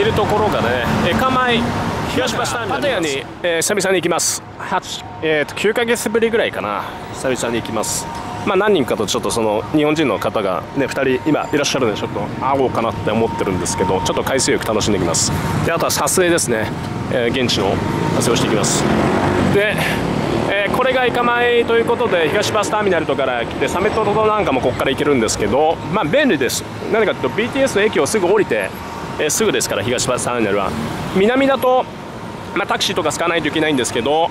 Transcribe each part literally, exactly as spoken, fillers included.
いるところがね、え釜井東バスターミナルパタヤに、えー、久々に行きます。はち、えー、ときゅうかげつぶりぐらいかな、久々に行きます。まあ何人かとちょっとその日本人の方がねふたり今いらっしゃるのでちょっと会おうかなって思ってるんですけど、ちょっと海水浴楽しんできます。であとは撮影ですね、えー、現地の撮影をしていきます。で、えー、これがイカマイということで東バスターミナルとかから来てサメトトなんかもここから行けるんですけど、まあ便利です。何かというと ビーティーエス の駅をすぐ降りて、えー、すぐですから東バスターミナルは。南だと、まあ、タクシーとか使わないといけないんですけど、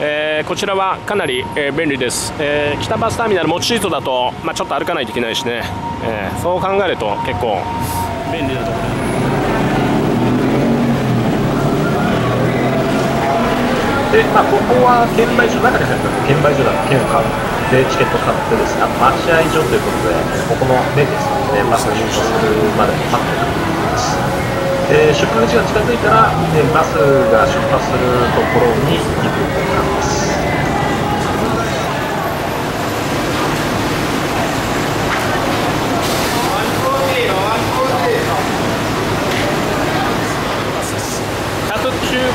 えー、こちらはかなり、えー、便利です、えー、北バスターミナルモチートだと、まあ、ちょっと歩かないといけないしね、えー、そう考えると結構便利なところ。で、まあ、ここは券売所、中に入ったら券売所だ、券を買ってチケット買ってですね、待合所ということで、ここの面ですので、バス入場するまで待っています。で、出発口が近づいたら、バスが出発するところに行くと思います。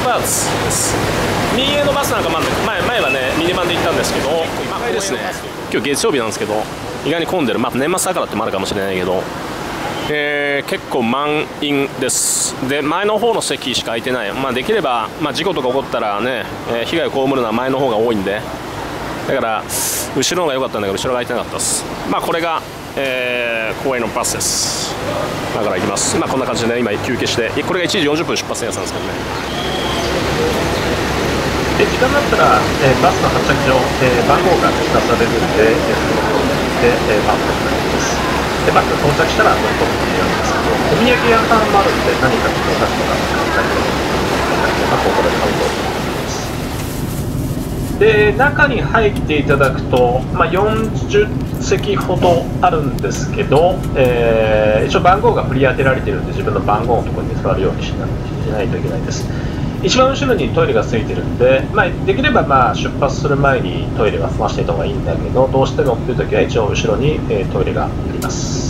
バスです。民営のバスなんか 前, 前はねミニバンで行ったんですけど、今回ですね、今日月曜日なんですけど意外に混んでる、まあ、年末だからってもあるかもしれないけど、えー、結構満員です。で前の方の席しか空いてない、まあ、できれば、まあ、事故とか起こったらね、えー、被害を被るのは前の方が多いんで、だから後ろの方が良かったんだけど後ろが空いてなかったです。まあこれが、えー、公園のバスです。だから行きます。まあこんな感じでね今休憩して、これがいちじよんじゅっぷん出発のやつなんですけどね。で時間があったら、えー、バスの発着所、えー、番号が聞かされるので、えー、そのところに行って、えー、バスを使います。でバスが到着したら乗るところになるんですけど、お土産屋さんもあるので何かちょっとお菓子とか買ったりとかここで買うと思います。で中に入っていただくと、まあ、よんじゅっせきほどあるんですけど、えー、一応番号が振り当てられているので自分の番号のところに座るようにしないといけないです。一番後ろにトイレがついてるんで、まあ、できればまあ出発する前にトイレは済ませていた方がいいんだけど、どうしてもっていう時は一応後ろにトイレがあります。